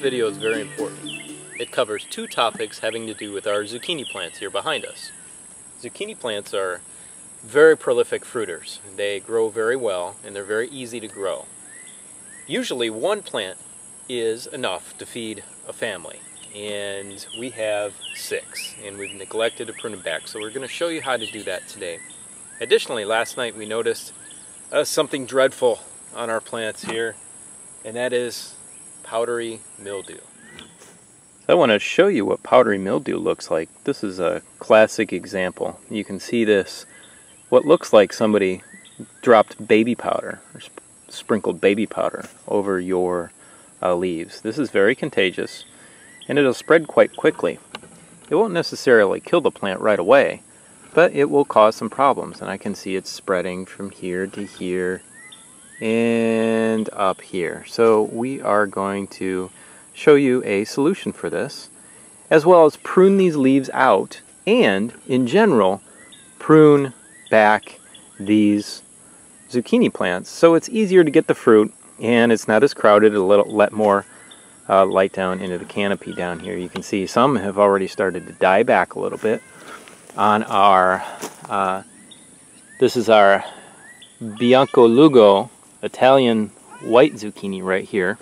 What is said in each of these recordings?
video is very important. It covers two topics having to do with our zucchini plants here behind us. Zucchini plants are very prolific fruiters. They grow very well and they're very easy to grow. Usually one plant is enough to feed a family, and we have 6, and we've neglected to prune them back, so we're going to show you how to do that today. Additionally, last night we noticed something dreadful on our plants here, and that is powdery mildew. I want to show you what powdery mildew looks like. This is a classic example. You can see this, what looks like somebody dropped baby powder or sprinkled baby powder over your leaves. This is very contagious, and it'll spread quite quickly. It won't necessarily kill the plant right away, but it will cause some problems, and I can see it's spreading from here to here and up here. So we are going to show you a solution for this, as well as prune these leaves out, and in general prune back these zucchini plants so it's easier to get the fruit and it's not as crowded. It'll let more light down into the canopy down here. You can see some have already started to die back a little bit. On our this is our Bianco Lugo Italian white zucchini right here.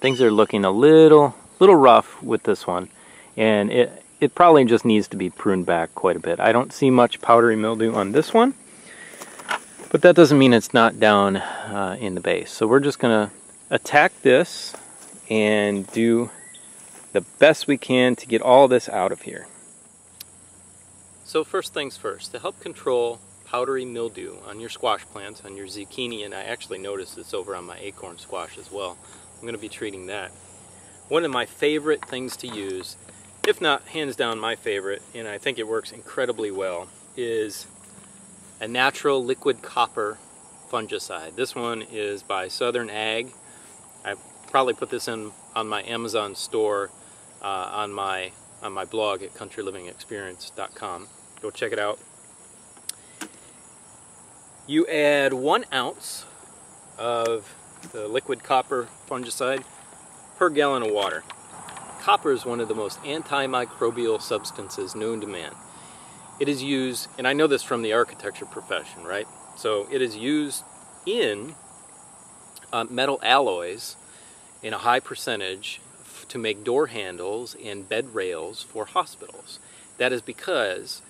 Things are looking a little rough with this one, and it probably just needs to be pruned back quite a bit. I don't see much powdery mildew on this one, but that doesn't mean it's not down in the base. So we're just gonna attack this and do the best we can to get all this out of here. So first things first, to help control powdery mildew on your squash plants, on your zucchini, and I actually noticed it's over on my acorn squash as well. I'm going to be treating that. One of my favorite things to use, if not hands down my favorite, and I think it works incredibly well, is a natural liquid copper fungicide. This one is by Southern Ag. I probably put this in on my Amazon store, on my blog at countrylivingexperience.com. Go check it out. You add 1 ounce of the liquid copper fungicide per gallon of water. Copper is one of the most antimicrobial substances known to man. It is used, and I know this from the architecture profession, right? So it is used in metal alloys in a high percentage to make door handles and bed rails for hospitals. That is because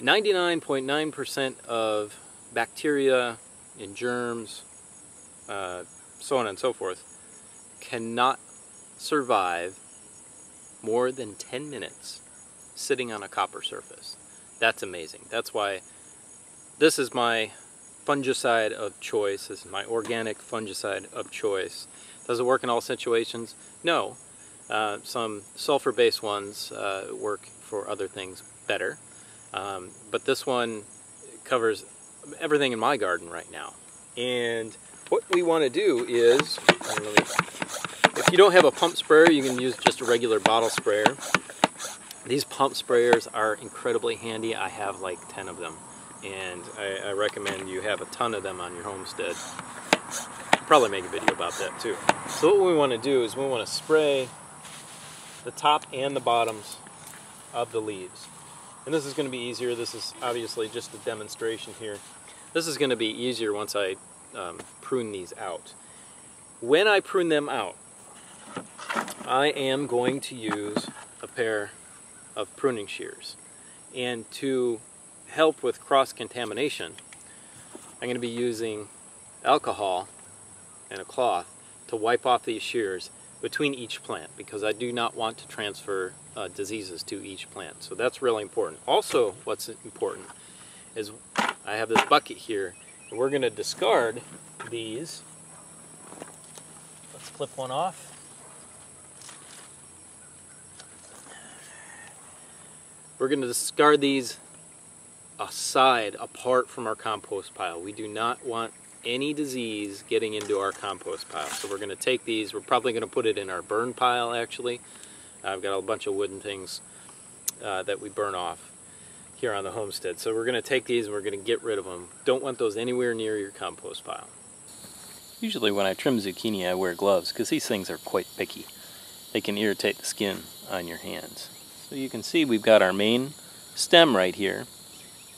99.9% of bacteria and germs, so on and so forth, cannot survive more than 10 minutes sitting on a copper surface. That's amazing. That's why this is my fungicide of choice. This is my organic fungicide of choice. Does it work in all situations? No. Some sulfur-based ones work for other things better. But this one covers everything in my garden right now. And what we want to do is, if you don't have a pump sprayer, you can use just a regular bottle sprayer. These pump sprayers are incredibly handy. I have like 10 of them, and I recommend you have a ton of them on your homestead. I'll probably make a video about that too. So what we want to do is we want to spray the top and the bottoms of the leaves. And this is going to be easier. This is obviously just a demonstration here. This is going to be easier once I prune these out. When I prune them out, I am going to use a pair of pruning shears. And to help with cross-contamination, I'm going to be using alcohol and a cloth to wipe off these shears between each plant, because I do not want to transfer diseases to each plant. So that's really important. Also, what's important is I have this bucket here, and we're going to discard these. Let's clip one off. We're going to discard these aside, apart from our compost pile. We do not want any disease getting into our compost pile. So we're going to take these, we're probably going to put it in our burn pile actually. I've got a bunch of wooden things that we burn off here on the homestead. So we're going to take these and we're going to get rid of them. Don't want those anywhere near your compost pile. Usually when I trim zucchini, I wear gloves because these things are quite picky. They can irritate the skin on your hands. So you can see we've got our main stem right here,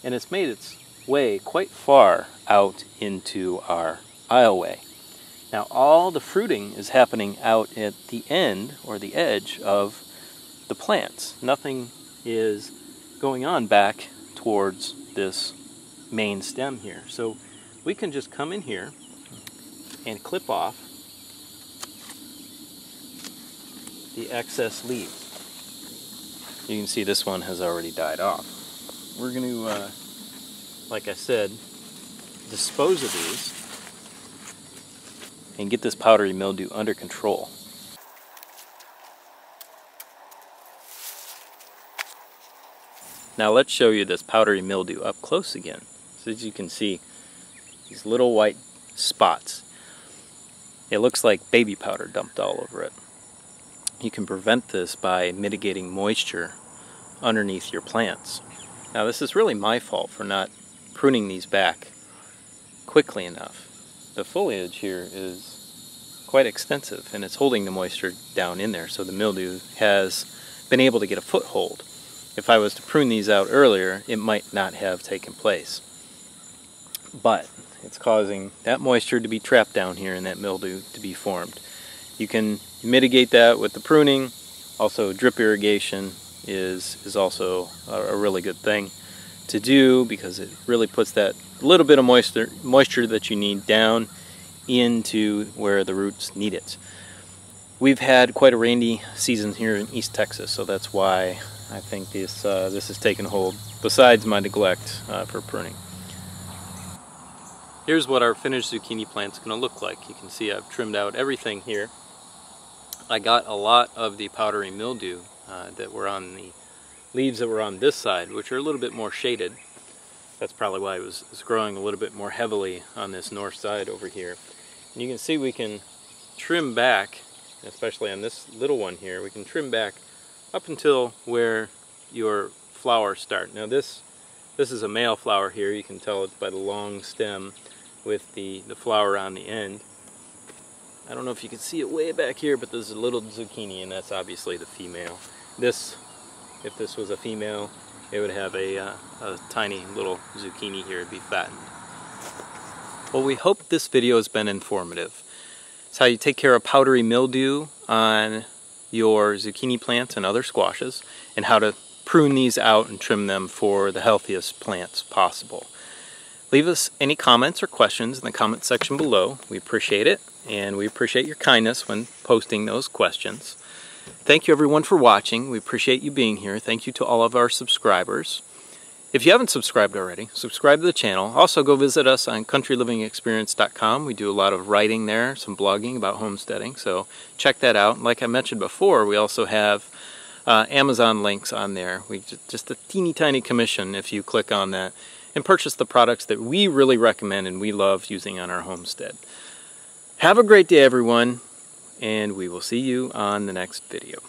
and it's made its way quite far out into our aisleway. Now all the fruiting is happening out at the end or the edge of the plants. Nothing is going on back towards this main stem here. So we can just come in here and clip off the excess leaves. You can see this one has already died off. We're going to, like I said, dispose of these and get this powdery mildew under control. Now let's show you this powdery mildew up close again. So as you can see, these little white spots. It looks like baby powder dumped all over it. You can prevent this by mitigating moisture underneath your plants. Now this is really my fault for not pruning these back quickly enough. The foliage here is quite extensive and it's holding the moisture down in there, so the mildew has been able to get a foothold. If I was to prune these out earlier, it might not have taken place. But it's causing that moisture to be trapped down here and that mildew to be formed. You can mitigate that with the pruning. Also, drip irrigation is also a really good thing to do because it really puts that little bit of moisture that you need down into where the roots need it. We've had quite a rainy season here in East Texas, so that's why I think this has taken hold, besides my neglect for pruning. Here's what our finished zucchini plant's going to look like. You can see I've trimmed out everything here. I got a lot of the powdery mildew that were on the leaves that were on this side, which are a little bit more shaded. That's probably why it's growing a little bit more heavily on this north side over here. And you can see we can trim back, especially on this little one here, we can trim back up until where your flowers start. Now this is a male flower here. You can tell it by the long stem with the flower on the end. I don't know if you can see it way back here, but there's a little zucchini, and that's obviously the female. This, if this was a female, it would have a tiny little zucchini here. It'd be fattened. Well, we hope this video has been informative. It's how you take care of powdery mildew on your zucchini plants and other squashes, and how to prune these out and trim them for the healthiest plants possible. Leave us any comments or questions in the comment section below. We appreciate it, and we appreciate your kindness when posting those questions. Thank you everyone for watching. We appreciate you being here. Thank you to all of our subscribers. If you haven't subscribed already, subscribe to the channel. Also go visit us on countrylivingexperience.com. We do a lot of writing there, some blogging about homesteading, so check that out. And like I mentioned before, we also have Amazon links on there. We just a teeny tiny commission if you click on that and purchase the products that we really recommend and we love using on our homestead. Have a great day everyone, and we will see you on the next video.